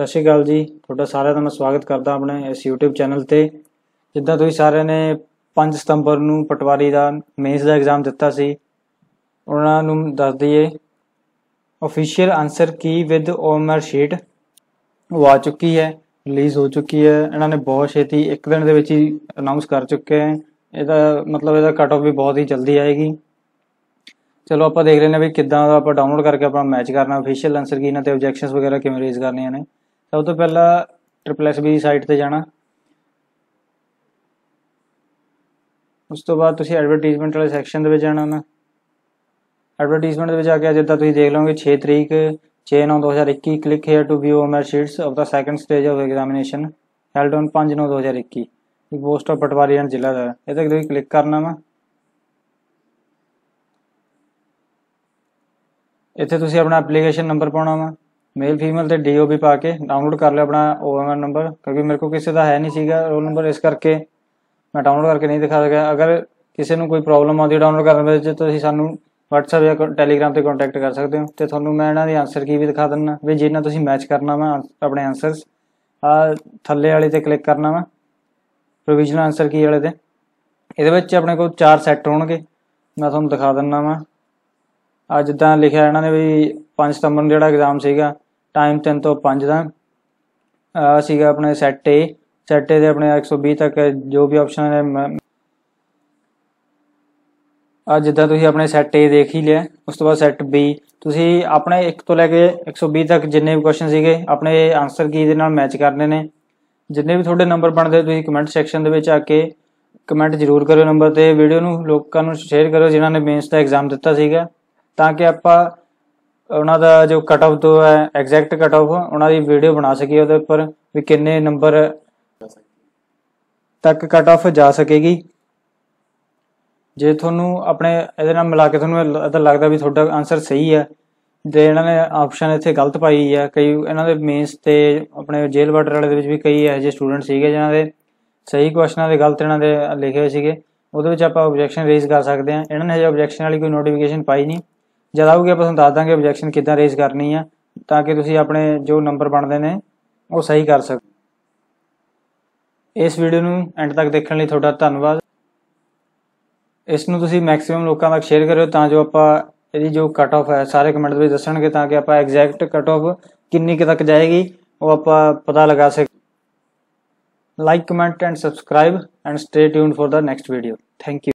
ਸਤਿ ਸ਼੍ਰੀ ਅਕਾਲ ਜੀ, ਤੁਹਾਡਾ ਸਾਰਿਆਂ ਦਾ ਮੈਂ ਸਵਾਗਤ ਕਰਦਾ ਆਪਣੇ ਇਸ YouTube ਚੈਨਲ ਤੇ। ਜਿੱਦਾਂ ਤੁਸੀਂ ਸਾਰਿਆਂ ਨੇ 5 ਸਤੰਬਰ ਨੂੰ ਪਟਵਾਰੀ ਦਾ ਮੇਨਸ ਦਾ ਐਗਜ਼ਾਮ ਦਿੱਤਾ ਸੀ, ਉਹਨਾਂ ਨੂੰ ਦੱਸ ਦਈਏ official answer key with OMR sheet वो आ चुकी है, रिलीज़ हो चुकी है। इन्होंने बहुत छेती एक दिन के ही अनाउंस कर चुके हैं। ਇਹਦਾ मतलब ਇਹਦਾ कट ऑफ भी बहुत ही जल्दी आएगी। चलो आप देख लेने भी किदा आप डाउनलोड करके अपना मैच करना ऑफिशियल आंसर की इन्होंने ऑब्जैक्शनस वगैरह किमें रेज करनिया ने। सब तो पहला PSSSB साइट पर जाना, उस तो बाद एडवरटाइजमेंट वाले सैक्शन के जाना ना। एडवरटाइजमेंट में जाके जिदा तुम देख लो 6 तारीख 6/9/2021 click here to view OMR sheets of the second stage of examination held on 5/9/2021 post of patwari and जिला का ये तक तुम क्लिक करना वा। इतने तुम अपना एप्लीकेशन नंबर पाना वा, मेल फीमेल तो DO भी पा के डाउनलोड कर लिया अपना OMR नंबर, क्योंकि मेरे को किसी का है नहीं सीगा रोल नंबर, इस करके मैं डाउनलोड करके नहीं दिखा सकिया। अगर किसी को कोई प्रॉब्लम आती डाउनलोड करने में तो सानू WhatsApp या Telegram पर कॉन्टैक्ट कर सकते हो। तो थोनों मैं इन्हों की आंसर की भी दिखा दिना भी जिन्ना तुम मैच करना वा अपने आंसरस थले वाले क्लिक करना वा प्रोविजनल आंसर की वाले ते। ये अपने को 4 सैट हो गए, मैं थोड़ा दिखा दिना वा। आज जिदा लिखा इन्होंने भी 5 सितंबर जो एग्जाम सीगा टाइम 3 तो 5 का सीगा अपने सैट ए के अपने 120 तक जो भी ऑप्शन है। आज जिदा तुम अपने सैट ए देख ही लिया, उस तो बाद सैट बी तुम अपने 1 तो लैके 120 तक जिन्ने भी क्वेश्चन सीगे अपने आंसर की दे नाल मैच करने ने। जिन्ने भी थोड़े नंबर बनते तुम कमेंट सैक्शन के आके कमेंट जरूर करो नंबर से, वीडियो में लोगों को शेयर करो जिन्होंने मेन्स का एग्जाम दिता सीगा, ताकि आपा उन्हां दा जो कट ऑफ तो है एग्जैक्ट कट ऑफ उन्हां दी वीडियो बना सकी उहदे उपर भी किन्ने नंबर तक कट ऑफ जा सकेगी। जे तुहानू अपने इहदे नाल मिला के तुहानू इदा लगदा भी तुहाडा आंसर सही है ते इन्हां ने ऑप्शन इत्थे गलत पाई है। कई इन्हां दे मेन्स ते अपने जेल वार्डर वाले दे विच भी कई इहो जिहे स्टूडेंट सीगे जिन्हां दे सही क्वेश्चनां दे गलत इन्हां दे लिखे होए सीगे, उहदे विच आपां ऑब्जैक्शन रेज़ कर सकदे हां। इन्हां ने हजे ऑब्जैक्शन वाली कोई नोटिफिकेशन पाई नहीं, जब आओगी आप तुहानू दस देंगे ऑब्जैक्शन किदां रेज़ करनी है, ताकि तुसीं अपने जो नंबर बनते हैं वो सही कर सको। इस वीडियो नूं एंड तक देखने लई तुहाडा धन्नवाद। इस नूं तुसीं मैक्सीमम लोगों तक शेयर करो तां जो आपां इहदी जो कट ऑफ है सारे कमेंट में दस्सणगे, ताकि आपां एग्जैक्ट कट ऑफ कितनी तक जाएगी वो आपां पता लगा सके। Like comment and subscribe and stay tuned for the next video. Thank you.